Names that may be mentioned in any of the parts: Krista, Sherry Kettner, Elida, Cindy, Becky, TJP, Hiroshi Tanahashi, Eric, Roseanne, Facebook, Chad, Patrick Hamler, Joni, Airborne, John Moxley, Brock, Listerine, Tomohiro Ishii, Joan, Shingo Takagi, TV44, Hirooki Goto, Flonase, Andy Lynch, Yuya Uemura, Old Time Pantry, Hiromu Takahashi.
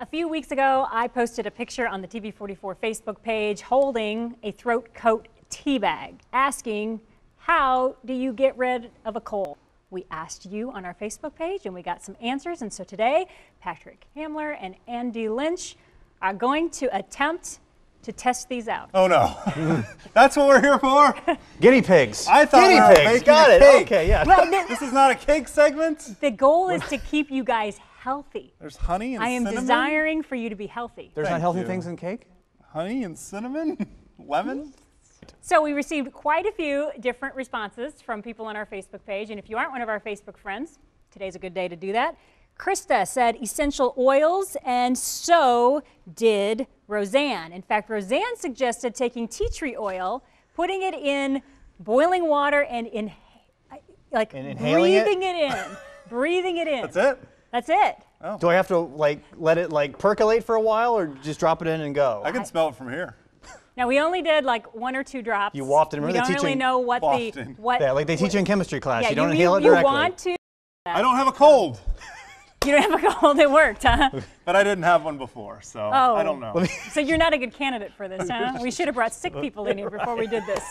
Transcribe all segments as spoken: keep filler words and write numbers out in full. A few weeks ago, I posted a picture on the T V forty-four Facebook page holding a throat coat tea bag, asking, how do you get rid of a cold? We asked you on our Facebook page and we got some answers. And so today, Patrick Hamler and Andy Lynch are going to attempt to test these out. Oh no. That's what we're here for? Guinea pigs. I thought Guinea pigs. Making got it. Cake. Okay, yeah. Well, th this is not a cake segment. The goal is to keep you guys healthy. There's honey and I am cinnamon? Desiring for you to be healthy. There's Thank not healthy you. Things in cake? Honey and cinnamon? Lemon? So we received quite a few different responses from people on our Facebook page. And if you aren't one of our Facebook friends, today's a good day to do that. Krista said essential oils, and so did Roseanne. In fact, Roseanne suggested taking tea tree oil, putting it in boiling water, and in like and breathing it, it in, breathing it in. That's it. That's it. Oh. Do I have to like let it like percolate for a while, or just drop it in and go? I can I, smell it from here. Now we only did like one or two drops. You wafted. Remember we don't really know what wafting. the what. Yeah, like they teach what, in chemistry class. Yeah, you don't you, inhale you, it directly. You want to. I don't have a cold. You don't have a cold, it worked, huh? But I didn't have one before, so oh. I don't know. So you're not a good candidate for this, huh? We should have brought sick people in here before we did this.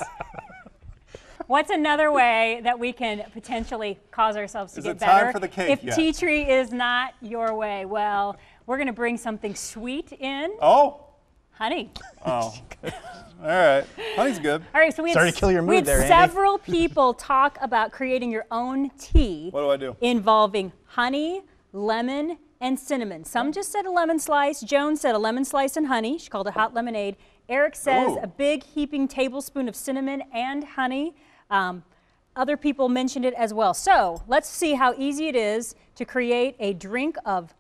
What's another way that we can potentially cause ourselves to is get it better? Time for the cake if yet? Tea tree is not your way, well, we're gonna bring something sweet in. Oh. Honey. Oh. All right. Honey's good. All right, so we had, Sorry to kill your mood we had there, several Andy. people talk about creating your own tea. What do I do? Involving honey, lemon and cinnamon. Some just said a lemon slice. Joan said a lemon slice and honey. She called it hot lemonade. Eric says Ooh. a big heaping tablespoon of cinnamon and honey. Um, other people mentioned it as well. So let's see how easy it is to create a drink of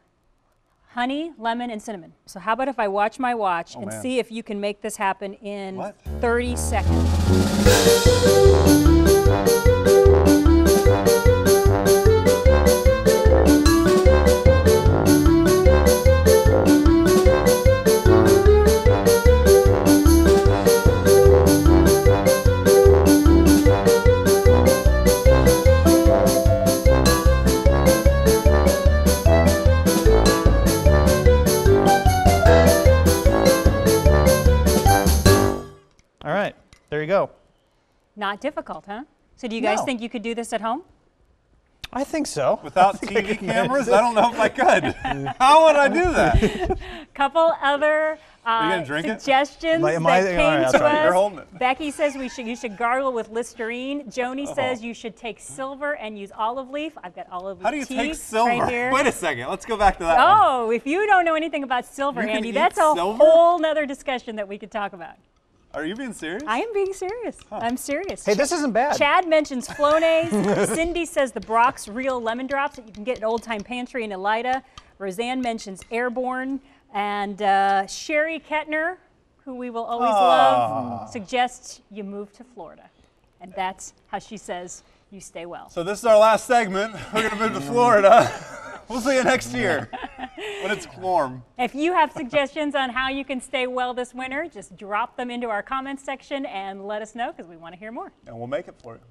honey, lemon, and cinnamon. So how about if I watch my watch oh, and man. see if you can make this happen in what? thirty seconds. Go. Not difficult, huh? So do you guys no. think you could do this at home? I think so. Without T V cameras, I don't know if I could. How would I do that? Couple other uh, suggestions it? that I, came right, to us. It. Becky says we should you should gargle with Listerine. Joni oh. says you should take silver and use olive leaf. I've got olive leaf. How do you take silver? Right here. Wait a second. Let's go back to that. Oh, one. If you don't know anything about silver, you Andy, that's a silver? whole nother discussion that we could talk about. Are you being serious? I am being serious. Huh. I'm serious. Hey, this isn't bad. Chad mentions Flonase. Cindy says the Brock's real lemon drops that you can get at Old Time Pantry in Elida. Roseanne mentions Airborne. And uh, Sherry Kettner, who we will always Aww. love, suggests you move to Florida. And that's how she says you stay well. So this is our last segment. We're going to move to Florida. We'll see you next year. When it's warm. If you have suggestions on how you can stay well this winter, just drop them into our comments section and let us know because we want to hear more. And we'll make it for you.